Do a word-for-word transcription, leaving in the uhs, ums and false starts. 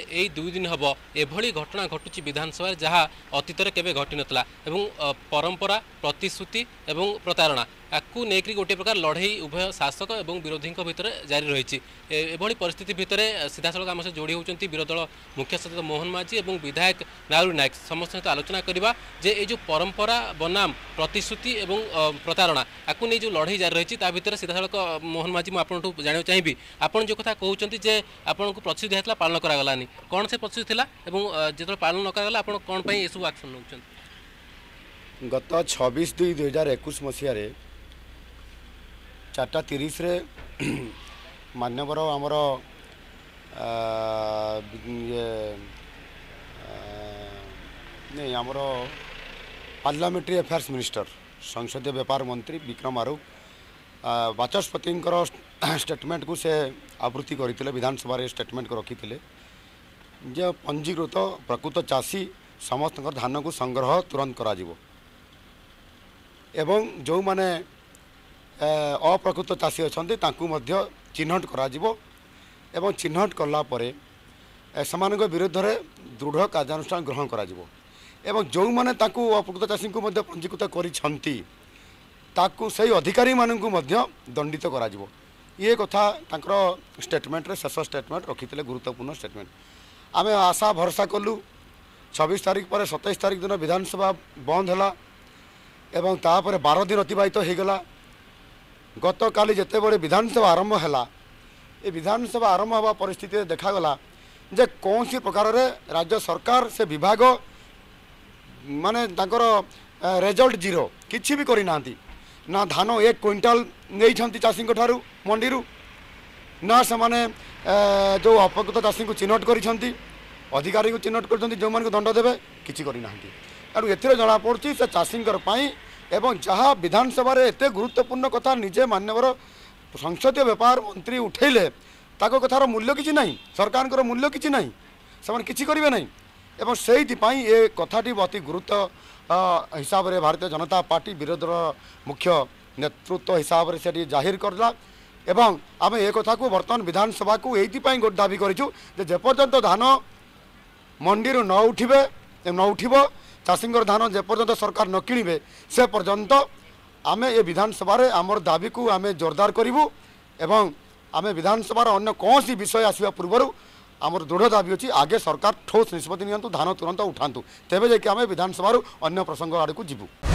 एई दुई दिन हम एभली घटना घटुची विधानसभा जहाँ अतीतर केबे घटी नतला एवं परंपरा प्रतिश्रुति एवं प्रतारणा आपको लेकर गोटे प्रकार लड़ई उभय शासक और विरोधी भितर जारी रही है। परिस्थिति भितर सीधा सड़क आम सहित जोड़ी होती विरोधी दल मुख्य सचेतक मोहन माझी और विधायक नारू नायक समस्त सहित आलोचना करवा जे ये परंपरा बनाम प्रतिश्रुति और प्रतारणा आपको नहीं जो लड़ई जारी रही है भितर सीधा सड़क मोहन माझी मुझू जानवा चाहिए आपड़ जो कथा कहते जे आपको प्रतिश्रुति दिया पालन करागलानी कौन से प्रतिश्रुति जो पालन न कराला आप कौन पर यू आक्शन नौ गत छब्बीस दुई दुई हजार एकुश मसीह चार्टा तीस मान्यवर आमर नहीं आमर पार्लियामेंट्री अफेयर्स मिनिस्टर संसदीय व्यापार मंत्री विक्रम आरुख वाचस्पति स्टेटमेंट को से आवृत्ति करते विधानसभा स्टेटमेंट को रखी थे जे पंजीकृत प्रकृत चाषी समस्त धान को संग्रह तुरंत करा जीवो एवं जो माने अप्रकृत चाषी अच्छा चिन्हट कर चिन्हट कलापर से विरोध में दृढ़ कार्यानुष्ठान ग्रहण कर जो मैंने अप्रकृत चाषी को पंजीकृत करी मान दंडित कर ये कथा स्टेटमेंट शेष स्टेटमेंट रखी थे गुरुत्वपूर्ण स्टेटमेंट आम आशा भरोसा कलु छब्बीस तारीख पर सतैश तारीख दिन विधानसभा बंद है बारह दिन अतिबाहित होगा गत काली जिते बड़े विधानसभा आरंभ है ये विधानसभा आरंभ हवा परिस्थित देखागला जे कौन सी प्रकार रे राज्य सरकार से विभाग माने तांकर रिजल्ट जीरो किसी भी करी नांती ना धान एक क्विंटाल नहीं चाषी ठारू मंडी ना से माने जो अपकृत चाषी को चिन्हट कर अधिकारी को चिन्हट कर जो मान दंड देवे किसी करना एथि जना पड़ी से चाषी एवं जहाँ विधानसभा एत गुरुत्वपूर्ण कथा निजे मान्यवर संसदीय व्यापार मंत्री उठेले ताको कथार मूल्य किसी ना सरकार मूल्य किसी ना से किसी करेंगे ना एवं से ये कथाटी अति गुरुत्व हिसाब से भारतीय जनता पार्टी विरोध मुख्य नेतृत्व हिसाब से जाहिर करला एवं आम एक कथा को बर्तमान विधानसभा को ये गोटे दाबी करेपर्यंत धान मंडी न उठे न उठब चाषी धान जेपर्यंत सरकार न किणे से पर्यंत आम ये विधानसभा आमर दाबी को आम जोरदार करूँ एवं आम विधानसभा अगर कौन सी विषय आसवा पूर्वर आमर दृढ़ दाबी अच्छी आगे सरकार ठोस निष्पत्ति नियंतु धान तुरंत उठातु तेज जाकि आम विधानसभा अन्य प्रसंग आड़ को जीवु।